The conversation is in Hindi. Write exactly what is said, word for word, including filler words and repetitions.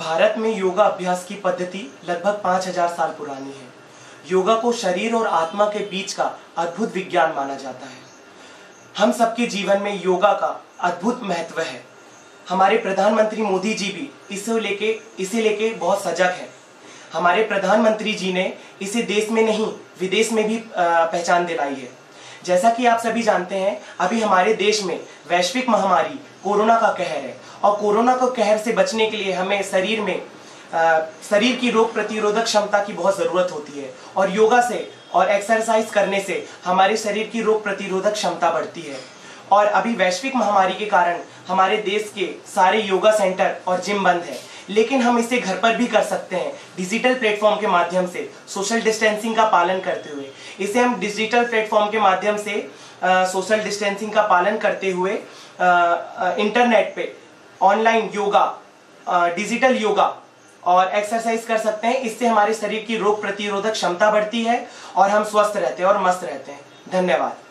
भारत में योगा अभ्यास की पद्धति लगभग पाँच हज़ार साल पुरानी है। योगा को शरीर और आत्मा के बीच का अद्भुत विज्ञान माना जाता है। हम सबके जीवन में योगा का अद्भुत महत्व है। हमारे प्रधानमंत्री मोदी जी भी इसे लेके इसे लेके बहुत सजग हैं। हमारे प्रधानमंत्री जी ने इसे देश में नहीं विदेश में भी पहचान दिलाई है। जैसा कि आप सभी जानते हैं, अभी हमारे देश में वैश्विक महामारी कोरोना का कहर है और कोरोना को कहर से बचने के लिए हमें शरीर में आ, शरीर की रोग प्रतिरोधक क्षमता की बहुत ज़रूरत होती है और योगा से और एक्सरसाइज करने से हमारे शरीर की रोग प्रतिरोधक क्षमता बढ़ती है। और अभी वैश्विक महामारी के कारण हमारे देश के सारे योगा सेंटर और जिम बंद है, लेकिन हम इसे घर पर भी कर सकते हैं डिजिटल प्लेटफॉर्म के माध्यम से, सोशल डिस्टेंसिंग का पालन करते हुए। इसे हम डिजिटल प्लेटफॉर्म के माध्यम से आ, सोशल डिस्टेंसिंग का पालन करते हुए आ, आ, इंटरनेट पे ऑनलाइन योगा आ, डिजिटल योगा और एक्सरसाइज कर सकते हैं। इससे हमारे शरीर की रोग प्रतिरोधक क्षमता बढ़ती है और हम स्वस्थ रहते हैं और मस्त रहते हैं। धन्यवाद।